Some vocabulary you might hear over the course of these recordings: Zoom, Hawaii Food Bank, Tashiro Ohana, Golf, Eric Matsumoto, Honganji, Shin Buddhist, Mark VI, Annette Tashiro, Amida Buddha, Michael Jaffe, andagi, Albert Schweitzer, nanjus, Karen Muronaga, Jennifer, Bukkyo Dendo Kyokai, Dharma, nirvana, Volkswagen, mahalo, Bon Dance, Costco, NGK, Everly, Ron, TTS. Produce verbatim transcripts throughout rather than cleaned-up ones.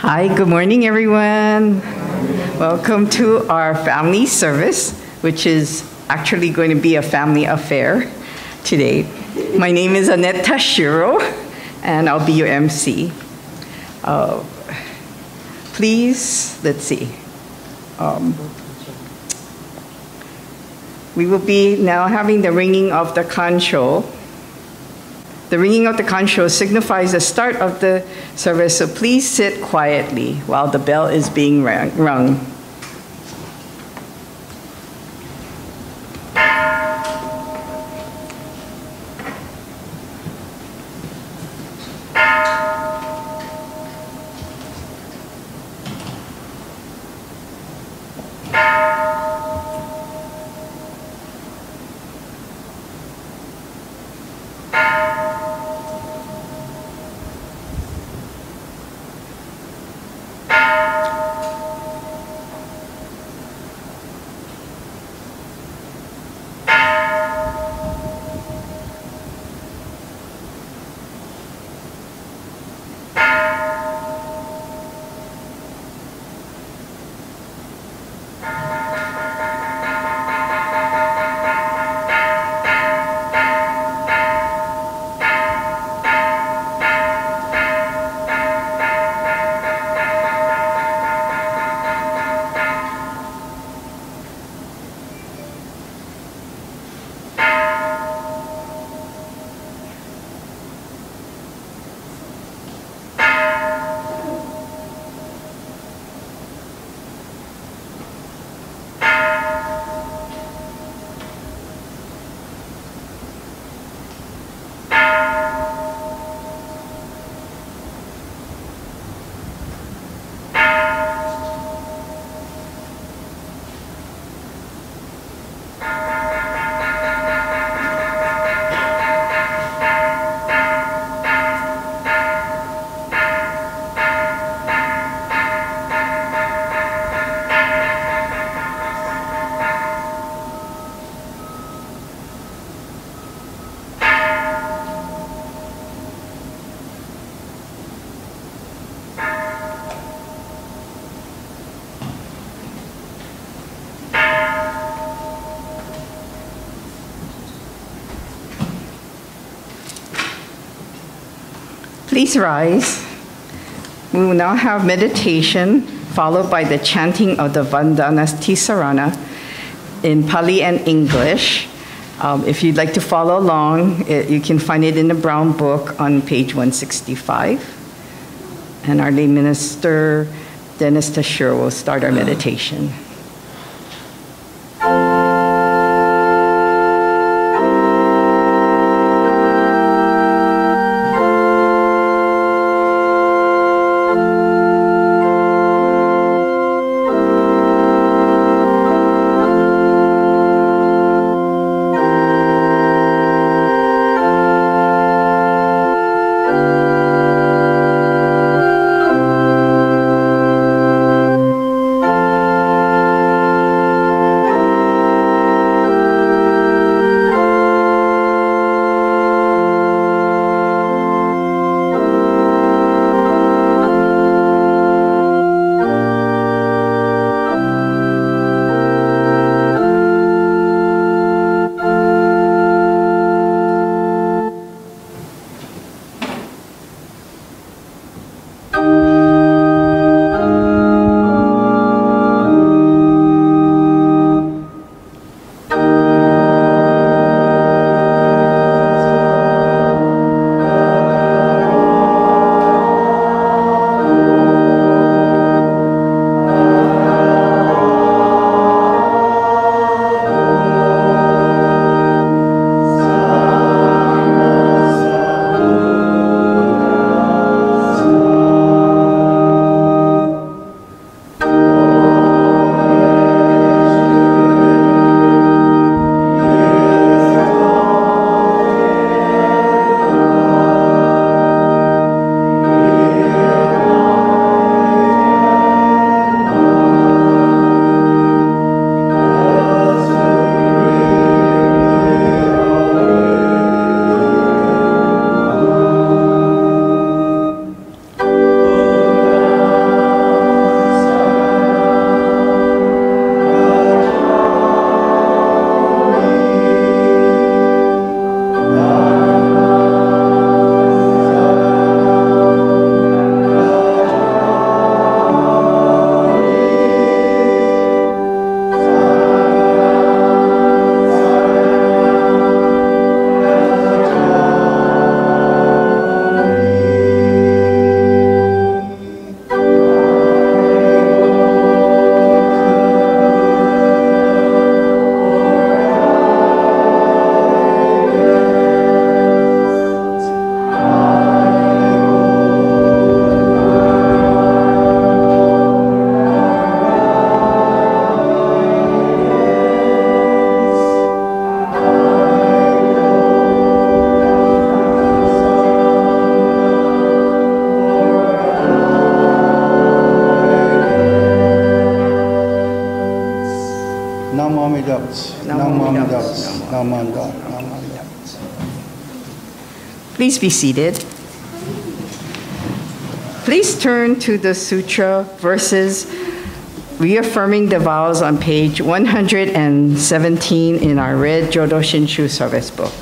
Hi, good morning, everyone. Welcome to our family service, which is actually going to be a family affair today. My name is Annette Tashiro, and I'll be your M C. Uh, please, let's see. Um, we will be now having the ringing of the kancho. The ringing of the kancho signifies the start of the service, so please sit quietly while the bell is being rung. Please rise. We will now have meditation followed by the chanting of the Vandana Tisarana in Pali and English. Um, if you'd like to follow along, it, you can find it in the brown book on page one sixty-five. And our lay minister, Dennis Tashiro, will start our meditation. Please be seated. Please turn to the sutra verses reaffirming the vows on page one hundred seventeen in our red Jodo Shinshu service book.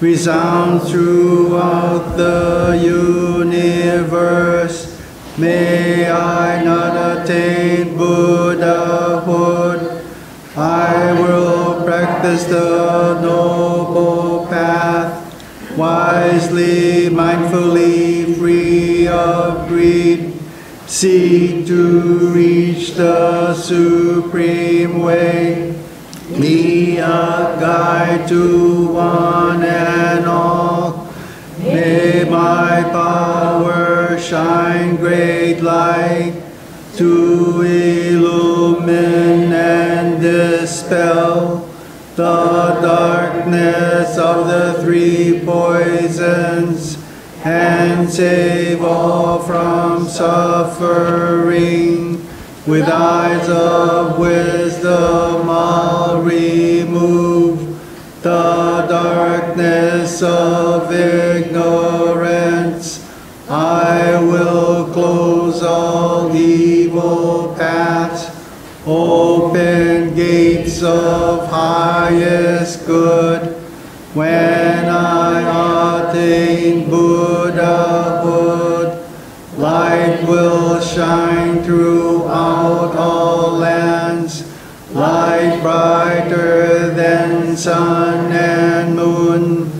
Resound throughout the universe. May I not attain Buddhahood. I will practice the noble path, wisely, mindfully, free of greed. Seek to reach the supreme way. Be a guide to one and all. May my power shine great light to illumine and dispel the darkness of the three poisons and save all from suffering. With eyes of wisdom I'll remove the darkness of ignorance. I will close all evil paths, open gates of highest good. When I attain Buddhahood, light will shine throughout all lands, light brighter than sun and moon,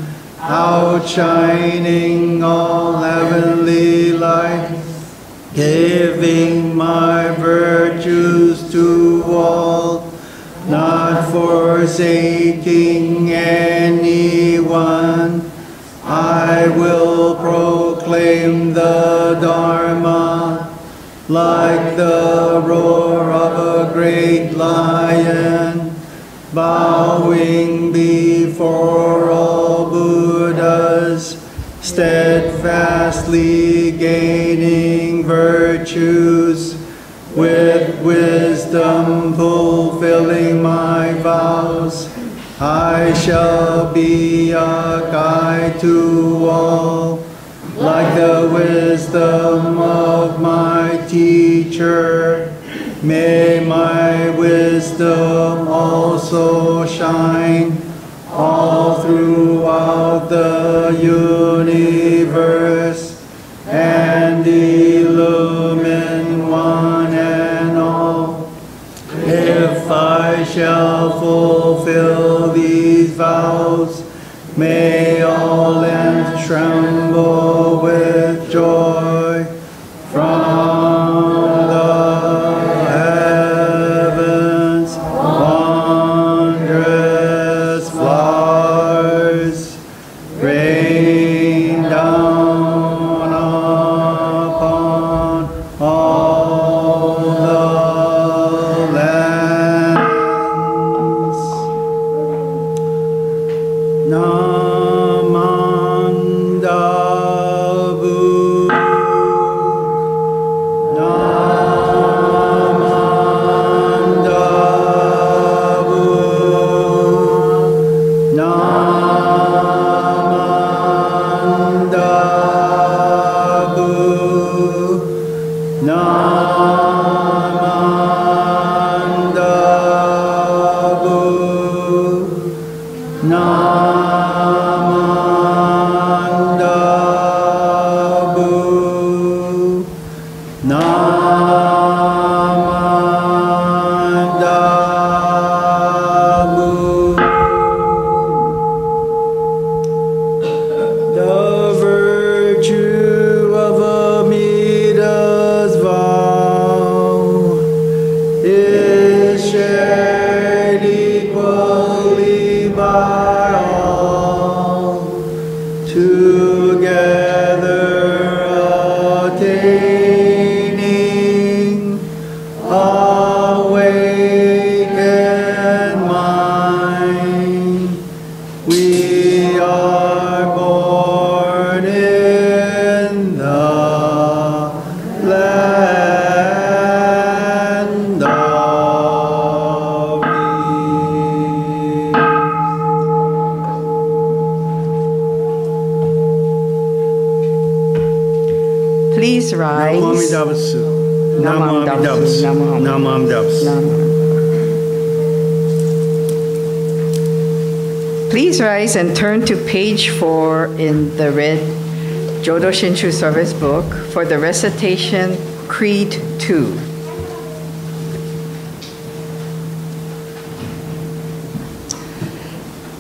outshining all heavenly light, giving my virtues to all, not forsaking anyone. I will proclaim the Dharma like the roar of a great lion, bowing before all Buddhas, steadfastly gaining virtues, with wisdom fulfilling my vows. I shall be a guide to all, like the wisdom of my teacher. May my wisdom also shine all throughout the universe and illumine one and all. If I shall fulfill these vows, may all ends tremble with joy from the heavens, wondrous flowers rain down upon And turn to page four in the red Jodo Shinshu service book for the recitation Creed two.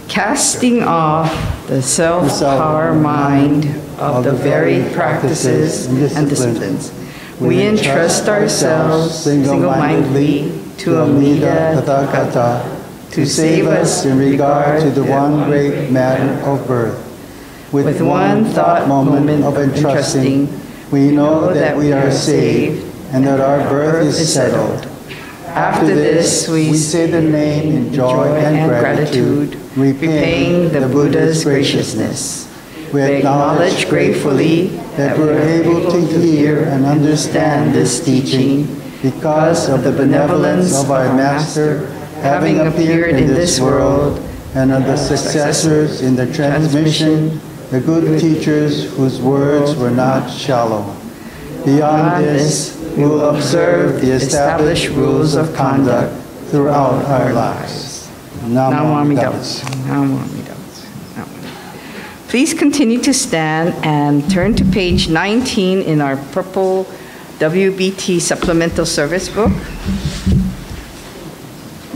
Casting off the self-power mind of the varied practices and disciplines, we entrust ourselves single-mindedly to Amida Buddha, to save us in regard to the one great matter of birth. With one thought moment of entrusting, we know that we are saved and that our birth is settled. After this, we say the name in joy and gratitude, repaying the Buddha's graciousness. We acknowledge gratefully that we are able to hear and understand this teaching because of the benevolence of our Master, having appeared in this world, and of the successors in the transmission, the good teachers whose words were not shallow. Beyond this, we will observe the established rules of conduct throughout our lives. Namo Amida Buddha. Please continue to stand and turn to page nineteen in our purple W B T supplemental service book.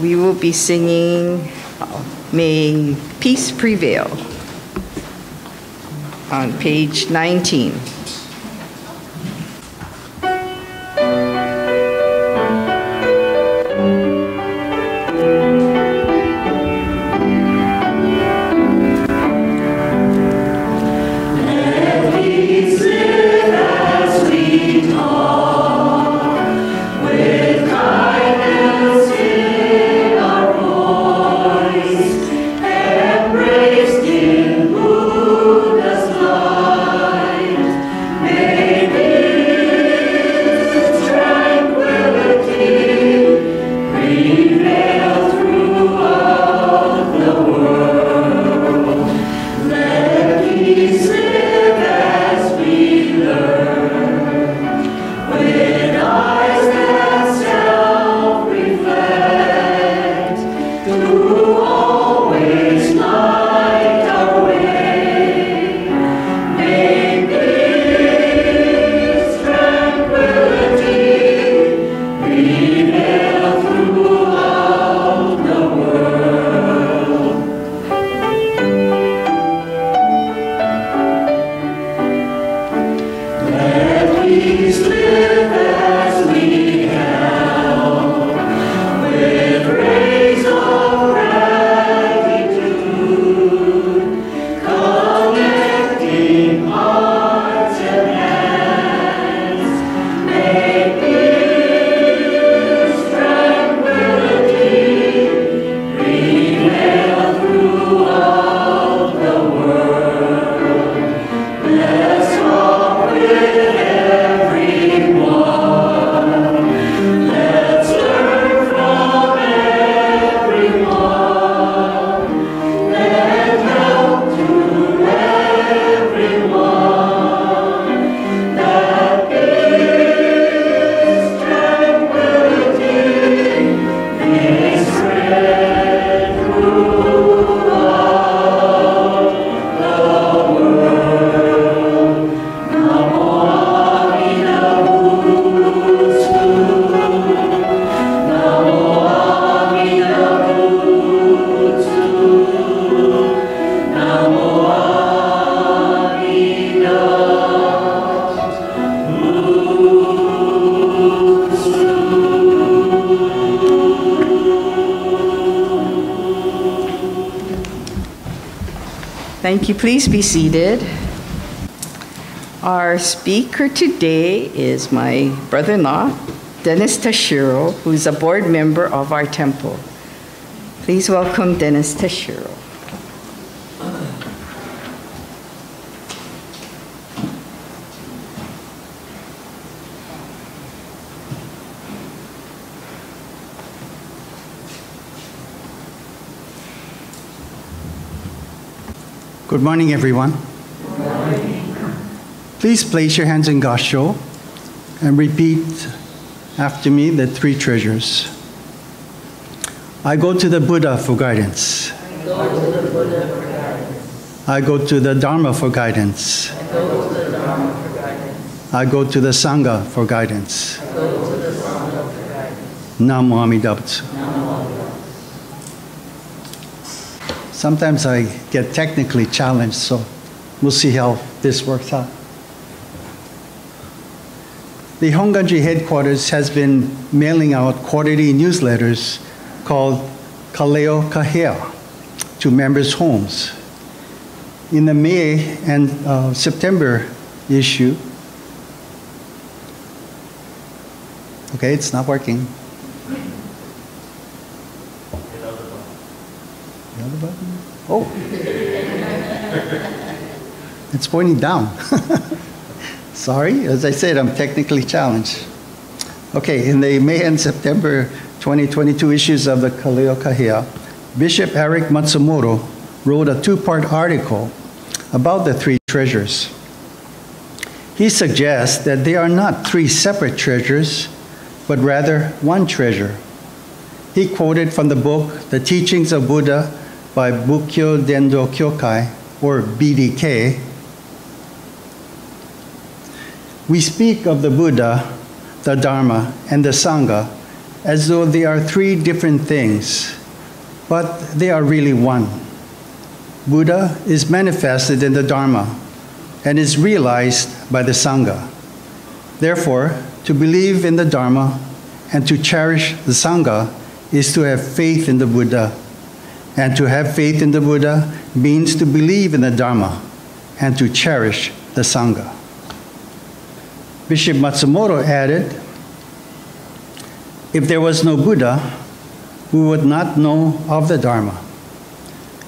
We will be singing May Peace Prevail on page nineteen. Every Thank you. Please be seated. Our speaker today is my brother-in-law, Dennis Tashiro, who is a board member of our temple. Please welcome Dennis Tashiro. Good morning, everyone. Good morning. Please place your hands in Gassho and repeat after me the three treasures. I go to the Buddha for guidance. I go to the Buddha for guidance. I go to the Dharma for guidance. I go to the Dharma for guidance. I go to the Sangha for guidance. I go to the Sangha for guidance. Namo Amida Buddha. Sometimes I get technically challenged, so we'll see how this works out. The Honganji headquarters has been mailing out quarterly newsletters called Kaleo Kahea to members' homes. In the May and uh, September issue, okay, it's not working. Oh, it's pointing down. Sorry, as I said, I'm technically challenged. Okay, in the May and September twenty twenty-two issues of the Kaleo Kahea, Bishop Eric Matsumoto wrote a two-part article about the three treasures. He suggests that they are not three separate treasures, but rather one treasure. He quoted from the book, The Teachings of Buddha, by Bukkyo Dendo Kyokai, or B D K. We speak of the Buddha, the Dharma, and the Sangha as though they are three different things, but they are really one. Buddha is manifested in the Dharma and is realized by the Sangha. Therefore, to believe in the Dharma and to cherish the Sangha is to have faith in the Buddha. And to have faith in the Buddha means to believe in the Dharma and to cherish the Sangha. Bishop Matsumoto added, if there was no Buddha, we would not know of the Dharma.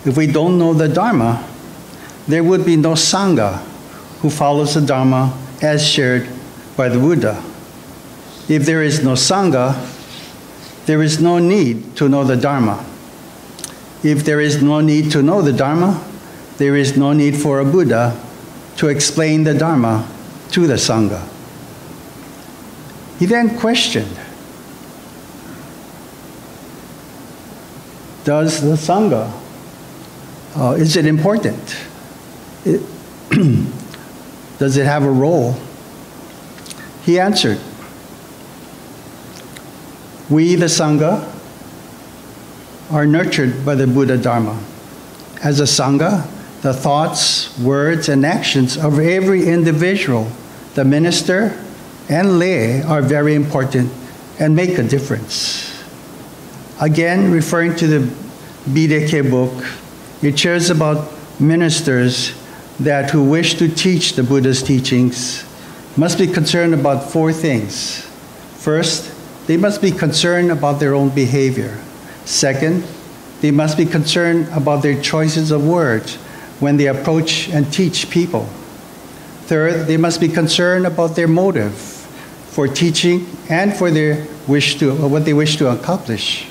If we don't know the Dharma, there would be no Sangha who follows the Dharma as shared by the Buddha. If there is no Sangha, there is no need to know the Dharma. If there is no need to know the Dharma, there is no need for a Buddha to explain the Dharma to the Sangha. He then questioned, does the Sangha, uh, is it important? It does it have a role? He answered, we the Sangha are nurtured by the Buddha Dharma. As a Sangha, the thoughts, words, and actions of every individual, the minister and lay, are very important and make a difference. Again, referring to the B D K book, it shares about ministers that who wish to teach the Buddha's teachings must be concerned about four things. First, they must be concerned about their own behavior. Second, they must be concerned about their choices of words when they approach and teach people. Third, they must be concerned about their motive for teaching and for their wish to, or what they wish to accomplish.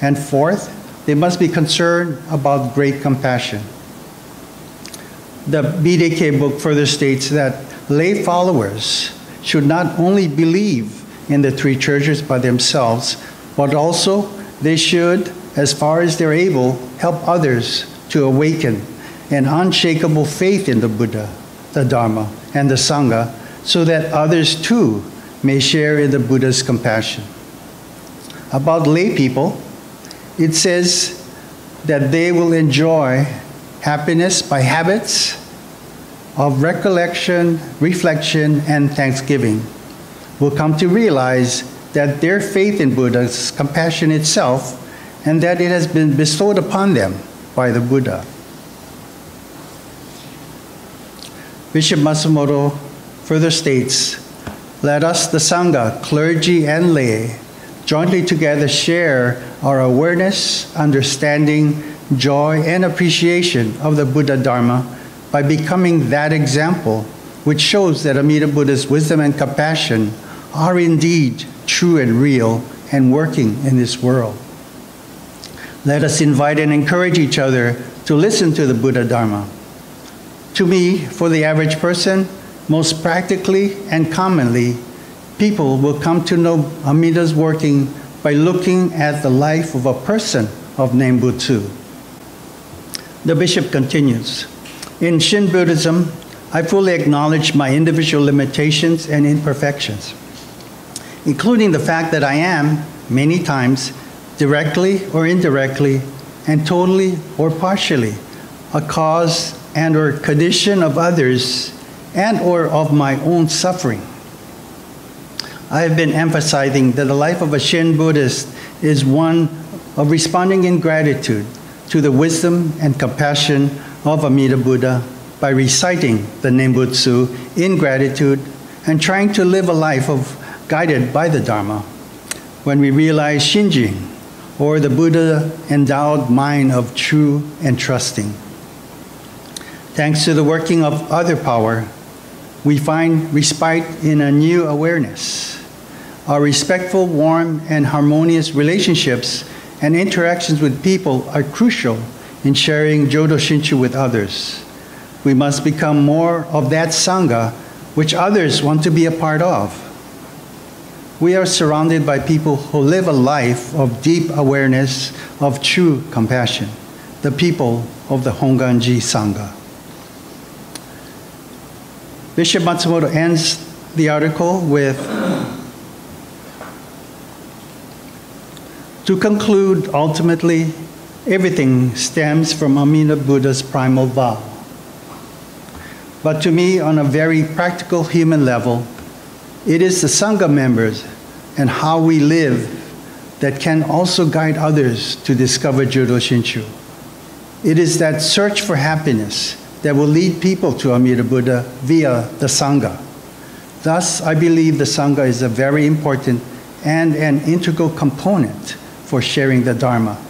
And fourth, they must be concerned about great compassion. The B D K book further states that lay followers should not only believe in the three treasures by themselves, but also they should, as far as they're able, help others to awaken an unshakable faith in the Buddha, the Dharma, and the Sangha, so that others too may share in the Buddha's compassion. About lay people, it says that they will enjoy happiness by habits of recollection, reflection, and thanksgiving. We'll come to realize that their faith in Buddha's compassion itself, and that it has been bestowed upon them by the Buddha. Bishop Matsumoto further states, let us, the Sangha, clergy and lay, jointly together share our awareness, understanding, joy, and appreciation of the Buddha Dharma by becoming that example which shows that Amida Buddha's wisdom and compassion are indeed true and real and working in this world. Let us invite and encourage each other to listen to the Buddha Dharma. To me, for the average person, most practically and commonly, people will come to know Amida's working by looking at the life of a person of Nembutsu. The bishop continues, in Shin Buddhism, I fully acknowledge my individual limitations and imperfections, including the fact that I am, many times, directly or indirectly, and totally or partially, a cause and or condition of others and or of my own suffering. I have been emphasizing that the life of a Shin Buddhist is one of responding in gratitude to the wisdom and compassion of Amida Buddha by reciting the Nembutsu in gratitude and trying to live a life of guided by the Dharma. When we realize Shinjin, or the Buddha-endowed mind of true and trusting, thanks to the working of other power, we find respite in a new awareness. Our respectful, warm, and harmonious relationships and interactions with people are crucial in sharing Jodo Shinshu with others. We must become more of that Sangha which others want to be a part of. We are surrounded by people who live a life of deep awareness of true compassion, the people of the Honganji Sangha. Bishop Matsumoto ends the article with, to conclude, ultimately, everything stems from Amida Buddha's primal vow. But to me, on a very practical human level, it is the Sangha members and how we live that can also guide others to discover Jodo Shinshu. It is that search for happiness that will lead people to Amida Buddha via the Sangha. Thus, I believe the Sangha is a very important and an integral component for sharing the Dharma.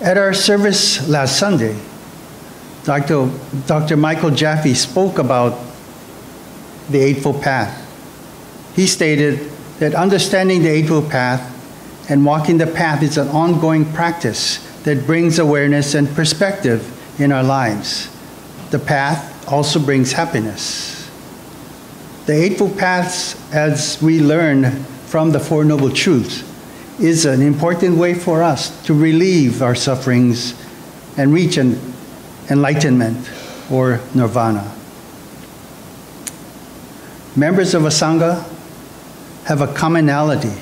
At our service last Sunday, Doctor Doctor Michael Jaffe spoke about the Eightfold Path. He stated that understanding the Eightfold Path and walking the path is an ongoing practice that brings awareness and perspective in our lives. The path also brings happiness. The Eightfold Paths, as we learn from the Four Noble Truths, is an important way for us to relieve our sufferings and reach an enlightenment or nirvana. Members of a Sangha have a commonality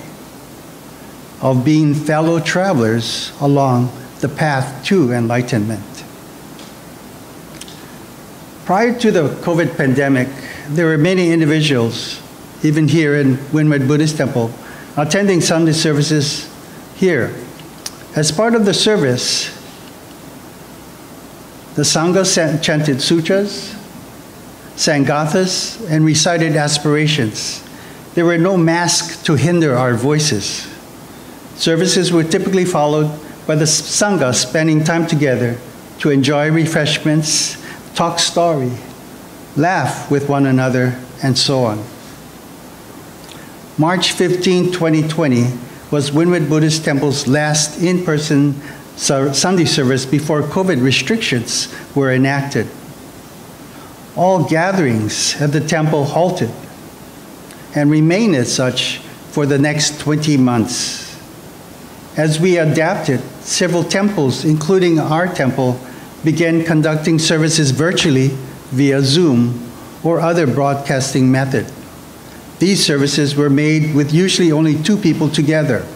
of being fellow travelers along the path to enlightenment. Prior to the COVID pandemic, there were many individuals, even here in Windward Buddhist Temple, attending Sunday services here. As part of the service, the Sangha sang, chanted sutras, sang gathas, and recited aspirations. There were no masks to hinder our voices. Services were typically followed by the Sangha spending time together to enjoy refreshments, talk story, laugh with one another, and so on. March fifteenth, twenty twenty was Windward Buddhist Temple's last in-person Sunday service before COVID restrictions were enacted. All gatherings at the temple halted and remain as such for the next twenty months. As we adapted, several temples, including our temple, began conducting services virtually via Zoom or other broadcasting method. These services were made with usually only two people together.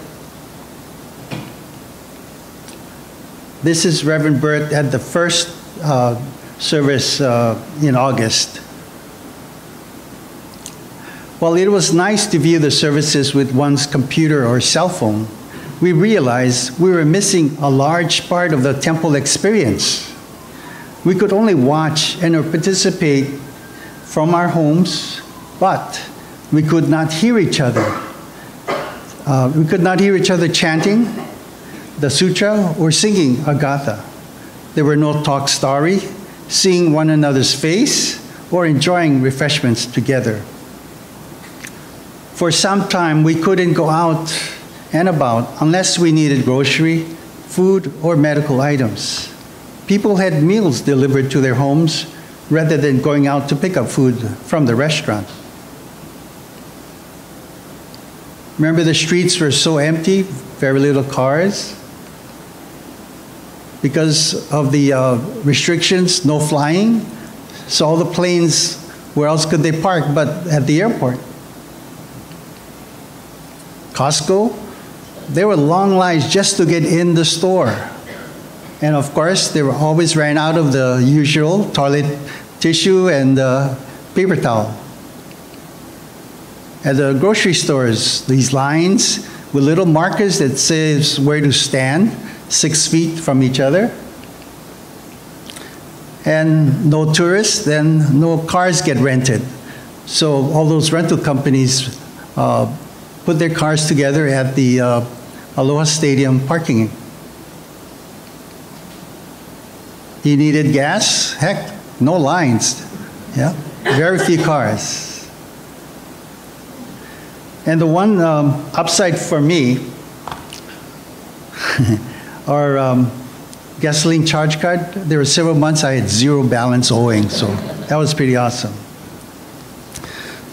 This is Reverend Bert at the first uh, service uh, in August. While it was nice to view the services with one's computer or cell phone, we realized we were missing a large part of the temple experience. We could only watch and participate from our homes, but we could not hear each other. Uh, we could not hear each other chanting the sutra or singing a gatha. There were no talk story, seeing one another's face, or enjoying refreshments together. For some time, we couldn't go out and about unless we needed grocery, food, or medical items. People had meals delivered to their homes rather than going out to pick up food from the restaurant. Remember, the streets were so empty, very little cars. Because of the uh, restrictions, no flying. So all the planes, where else could they park but at the airport? Costco, there were long lines just to get in the store. And of course, they were always ran out of the usual toilet tissue and uh, paper towel. At the grocery stores, these lines with little markers that says where to stand, six feet from each other. And no tourists, then no cars get rented. So all those rental companies uh, put their cars together at the uh, Aloha Stadium parking. He needed gas, heck, no lines, yeah, very few cars. And the one um, upside for me, our um, gasoline charge card, there were several months I had zero balance owing, so that was pretty awesome.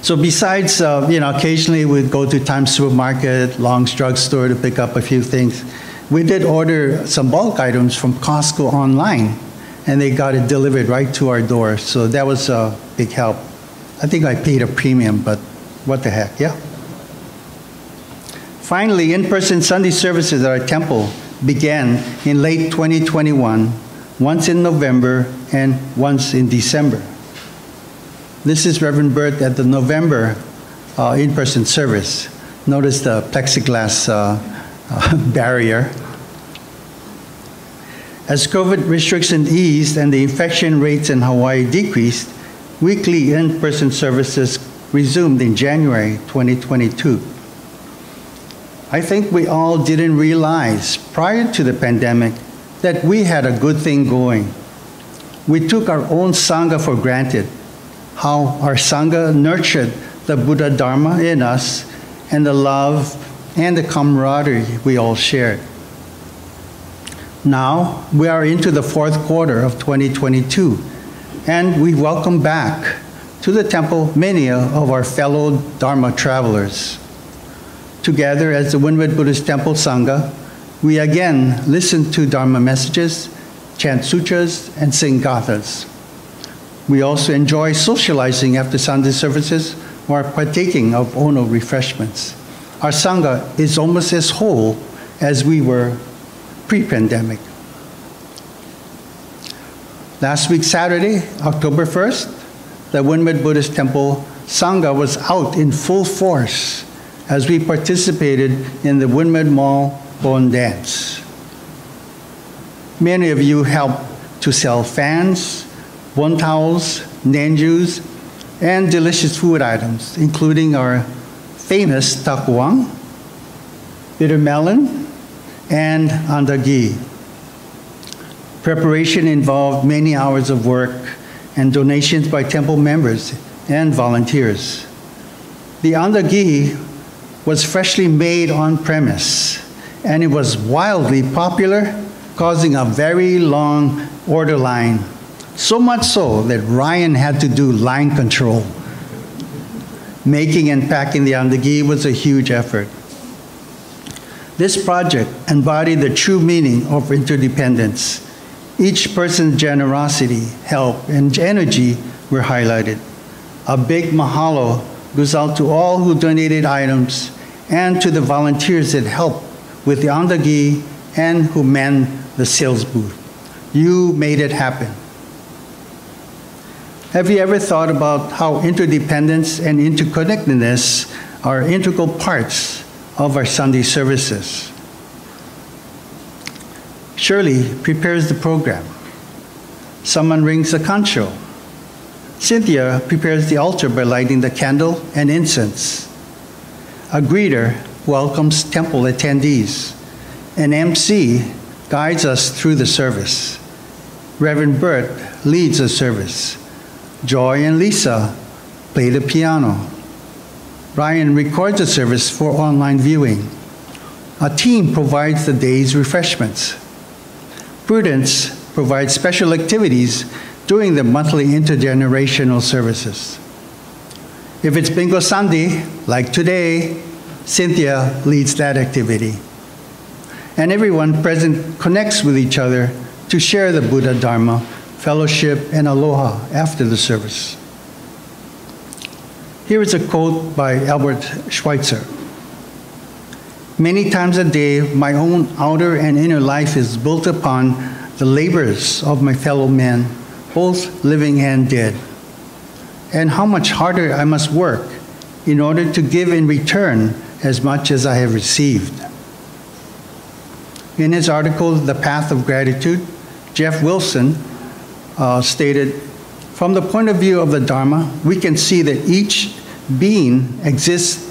So besides, uh, you know, occasionally we'd go to Times Supermarket, Long's Drugstore to pick up a few things. We did order some bulk items from Costco online, and they got it delivered right to our door. So that was a big help. I think I paid a premium, but what the heck, yeah. Finally, in-person Sunday services at our temple began in late twenty twenty-one, once in November and once in December. This is Reverend Bert at the November uh, in-person service. Notice the plexiglass uh, uh, barrier. As COVID restrictions eased and the infection rates in Hawaii decreased, weekly in-person services resumed in January twenty twenty-two. I think we all didn't realize prior to the pandemic that we had a good thing going. We took our own Sangha for granted. How our Sangha nurtured the Buddha Dharma in us and the love and the camaraderie we all shared. Now, we are into the fourth quarter of twenty twenty-two, and we welcome back to the temple many of our fellow Dharma travelers. Together as the Windward Buddhist Temple Sangha, we again listen to Dharma messages, chant sutras, and sing gathas. We also enjoy socializing after Sunday services or partaking of Ono refreshments. Our Sangha is almost as whole as we were pre-pandemic. Last week, Saturday, October first, the Windward Buddhist Temple Sangha was out in full force as we participated in the Windward Mall Bon Dance. Many of you helped to sell fans, bon towels, nanjus, and delicious food items, including our famous takuang, bitter melon, and andagi. Preparation involved many hours of work and donations by temple members and volunteers. The andagi was freshly made on premise, and it was wildly popular, causing a very long order line. So much so that Ryan had to do line control. Making and packing the andagi was a huge effort. This project embodied the true meaning of interdependence. Each person's generosity, help, and energy were highlighted. A big mahalo goes out to all who donated items and to the volunteers that helped with the andagi and who manned the sales booth. You made it happen. Have you ever thought about how interdependence and interconnectedness are integral parts of our Sunday services? Shirley prepares the program. Someone rings the kancho. Cynthia prepares the altar by lighting the candle and incense. A greeter welcomes temple attendees. An M C guides us through the service. Reverend Bert leads the service. Joy and Lisa play the piano. Ryan records the service for online viewing. A team provides the day's refreshments. Prudence provides special activities during the monthly intergenerational services. If it's Bingo Sunday, like today, Cynthia leads that activity. And everyone present connects with each other to share the Buddha Dharma, fellowship, and aloha after the service. Here is a quote by Albert Schweitzer. Many times a day, my own outer and inner life is built upon the labors of my fellow men, both living and dead. And how much harder I must work in order to give in return as much as I have received. In his article, The Path of Gratitude, Jeff Wilson uh, stated, from the point of view of the Dharma, we can see that each being exists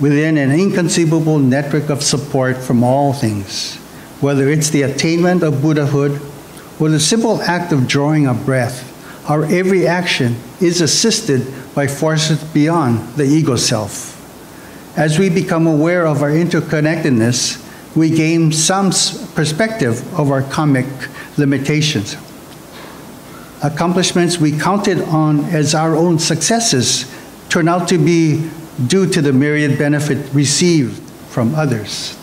within an inconceivable network of support from all things, whether it's the attainment of Buddhahood or the simple act of drawing a breath. Our every action is assisted by forces beyond the ego self. As we become aware of our interconnectedness, we gain some perspective of our karmic limitations. Accomplishments we counted on as our own successes turn out to be due to the myriad benefit received from others.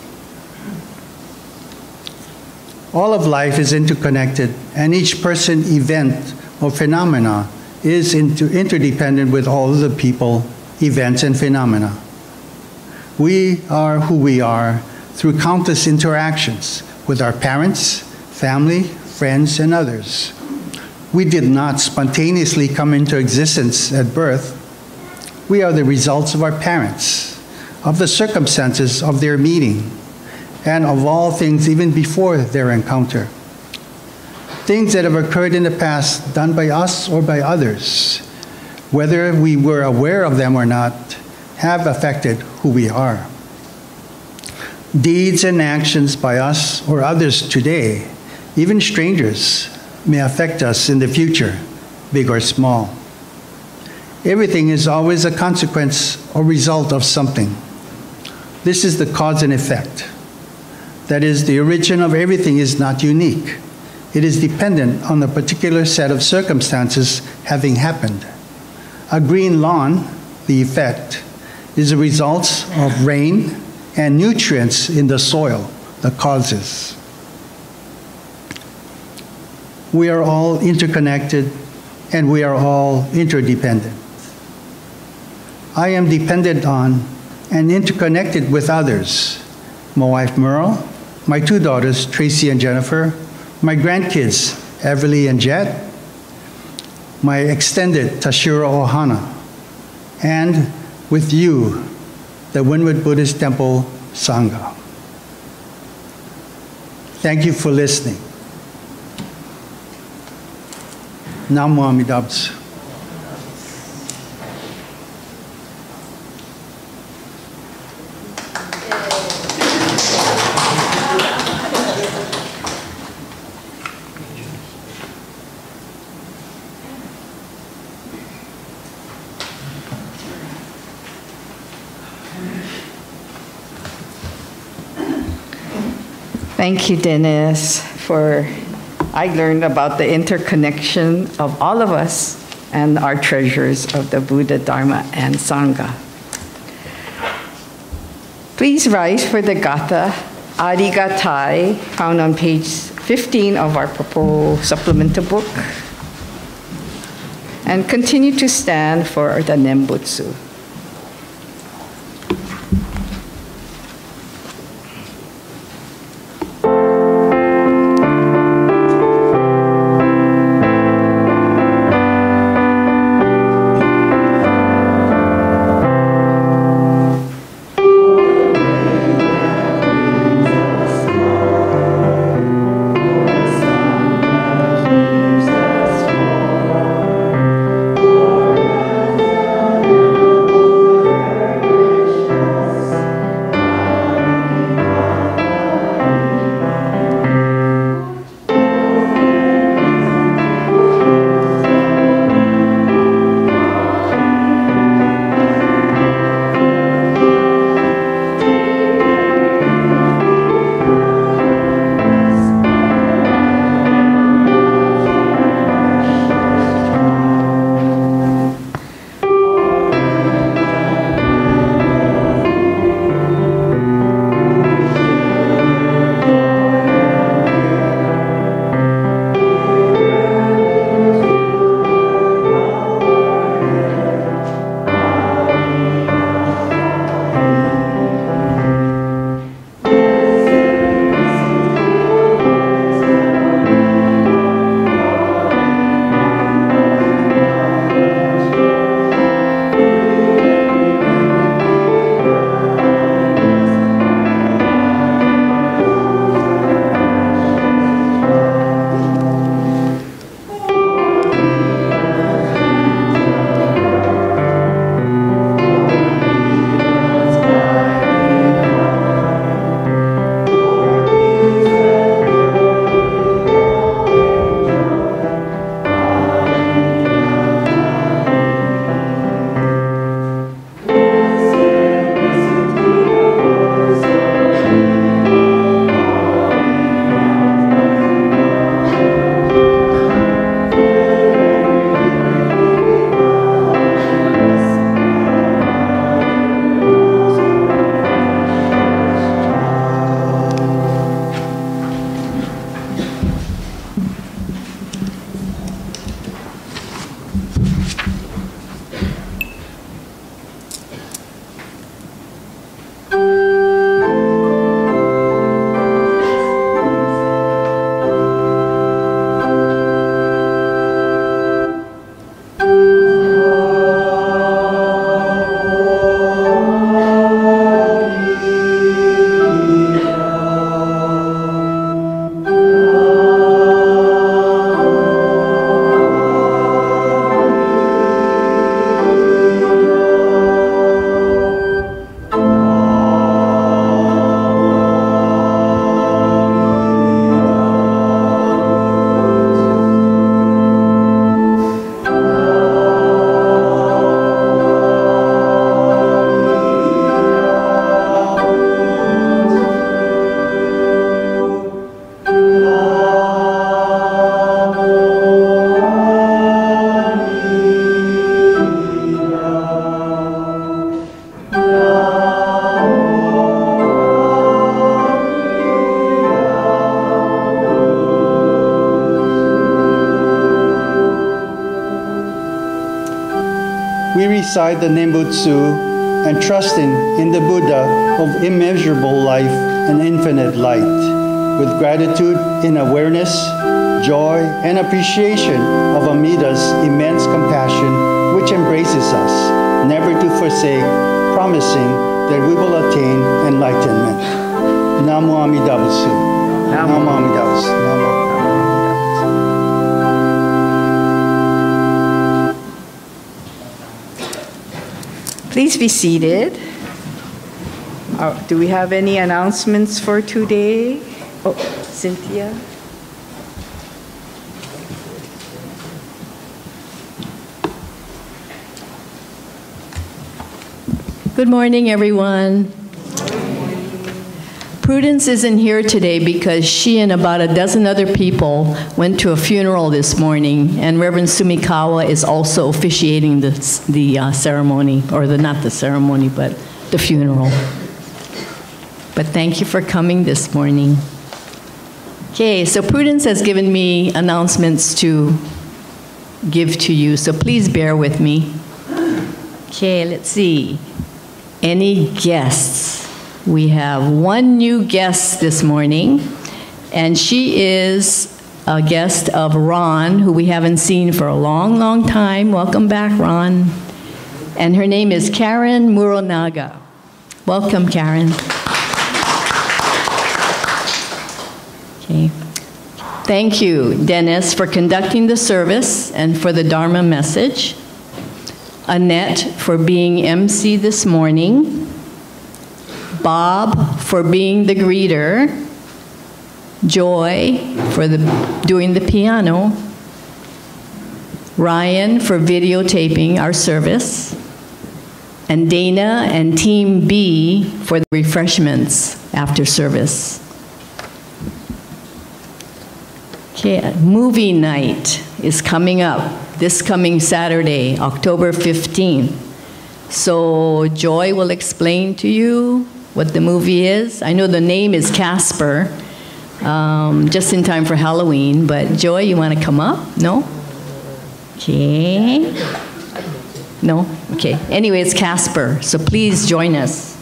All of life is interconnected, and each person, event, or phenomena is inter interdependent with all of the people, events, and phenomena. We are who we are through countless interactions with our parents, family, friends, and others. We did not spontaneously come into existence at birth. We are the results of our parents, of the circumstances of their meeting, and of all things even before their encounter. Things that have occurred in the past, done by us or by others, whether we were aware of them or not, have affected who we are. Deeds and actions by us or others today, even strangers, may affect us in the future, big or small. Everything is always a consequence or result of something. This is the cause and effect. That is, the origin of everything is not unique. It is dependent on the particular set of circumstances having happened. A green lawn, the effect, is the results of rain and nutrients in the soil, the causes. We are all interconnected, and we are all interdependent. I am dependent on and interconnected with others. My wife, Merle, my two daughters, Tracy and Jennifer, my grandkids, Everly and Jet, my extended, Tashiro Ohana, and with you, the Windward Buddhist Temple Sangha. Thank you for listening. Namo Amida Buddha. Thank you, Dennis, for I learned about the interconnection of all of us and our treasures of the Buddha, Dharma, and Sangha. Please rise for the Gatha, Arigatai, found on page fifteen of our purple supplemental book, and continue to stand for the Nembutsu. beside the Nembutsu and trusting in the Buddha of immeasurable life and infinite light, with gratitude in awareness, joy, and appreciation of Amida's immense compassion which embraces us, never to forsake, promising that we will attain enlightenment. Namo Amida Butsu. Namo Amida Butsu. Namo. Please be seated. Uh, do we have any announcements for today? Oh, Cynthia. Good morning, everyone. Prudence isn't here today because she and about a dozen other people went to a funeral this morning, and Reverend Sumikawa is also officiating the, the uh, ceremony, or the, not the ceremony, but the funeral. But thank you for coming this morning. Okay, so Prudence has given me announcements to give to you, so please bear with me. Okay, let's see. Any guests? We have one new guest this morning, and she is a guest of Ron, who we haven't seen for a long, long time. Welcome back, Ron. And her name is Karen Muronaga. Welcome, Karen. Okay. Thank you, Dennis, for conducting the service and for the Dharma message. Annette for being M C this morning, Bob for being the greeter, Joy for the, doing the piano, Ryan for videotaping our service, and Dana and Team B for the refreshments after service. Okay, movie night is coming up this coming Saturday, October fifteenth. So Joy will explain to you what the movie is. I know the name is Casper, um, just in time for Halloween, but Joy, you want to come up? No? Okay. No? Okay. Anyway, it's Casper, so please join us.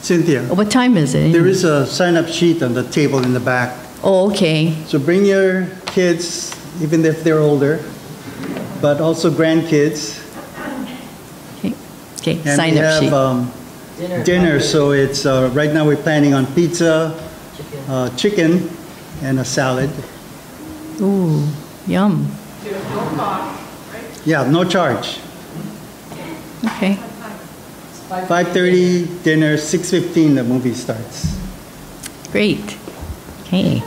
Cynthia. What time is it? There is a sign-up sheet on the table in the back. Oh, okay. So bring your kids, even if they're older, but also grandkids. Okay, okay. And sign-up have, sheet. Um, Dinner. Dinner, so it's, uh, right now we're planning on pizza, chicken, uh, chicken and a salad. Ooh, yum. There's no cost, right? Yeah, no charge. Okay. five thirty dinner, six fifteen the movie starts. Great. Okay.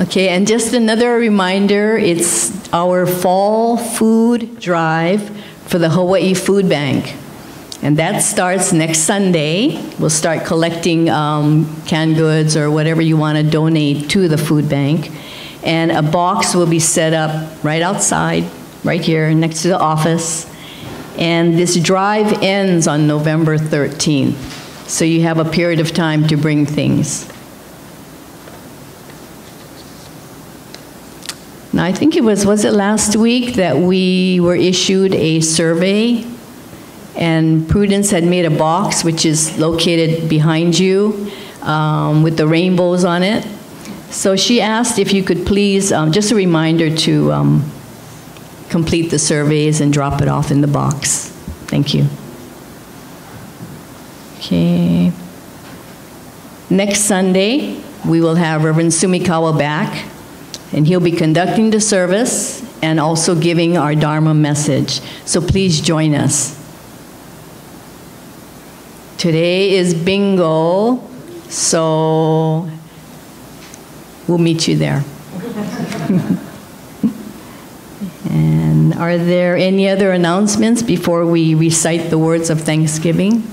Okay, and just another reminder, it's our fall food drive for the Hawaii Food Bank. And that starts next Sunday. We'll start collecting um, canned goods or whatever you want to donate to the food bank. And a box will be set up right outside, right here next to the office. And this drive ends on November thirteenth. So you have a period of time to bring things. Now I think it was, was it last week that we were issued a survey? And Prudence had made a box, which is located behind you, um, with the rainbows on it. So she asked if you could please, um, just a reminder to um, complete the surveys and drop it off in the box. Thank you. Okay. Next Sunday, we will have Reverend Sumikawa back, and he'll be conducting the service and also giving our Dharma message. So please join us. Today is bingo, so we'll meet you there. And are there any other announcements before we recite the words of Thanksgiving?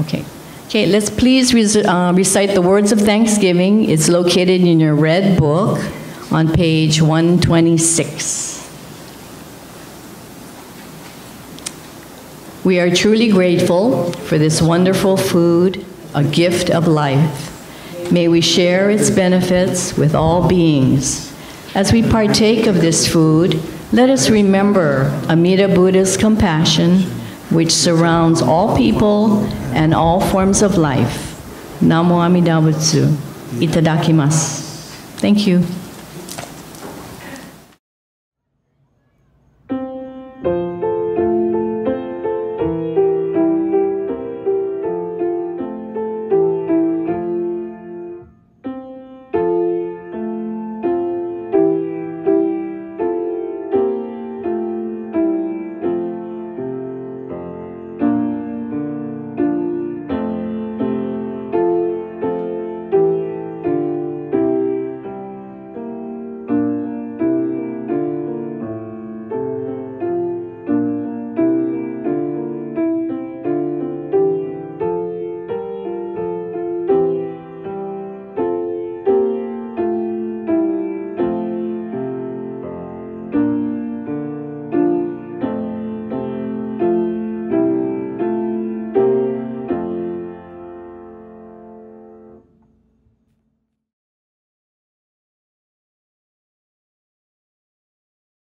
Okay. Okay, let's please uh, recite the words of Thanksgiving. It's located in your red book on page one twenty-six. We are truly grateful for this wonderful food, a gift of life. May we share its benefits with all beings. As we partake of this food, Let us remember Amida Buddha's compassion, which surrounds all people and all forms of life. Namo Amida Butsu. Itadakimasu. Thank you.